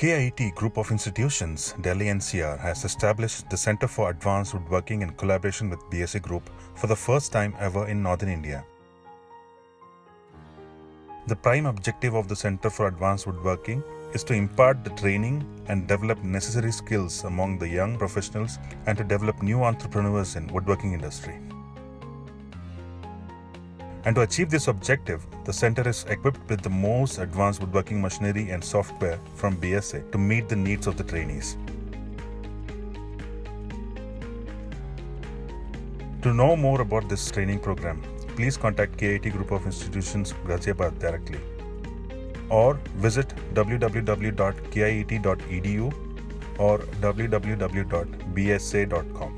KIET Group of Institutions, Delhi NCR has established the Centre for Advanced Woodworking in collaboration with BIESSE Group for the first time ever in Northern India. The prime objective of the Centre for Advanced Woodworking is to impart the training and develop necessary skills among the young professionals and to develop new entrepreneurs in woodworking industry. And to achieve this objective, the centre is equipped with the most advanced woodworking machinery and software from BSA to meet the needs of the trainees. To know more about this training program, please contact KIET Group of Institutions, Ghaziabad directly or visit www.kiet.edu or www.bsa.com.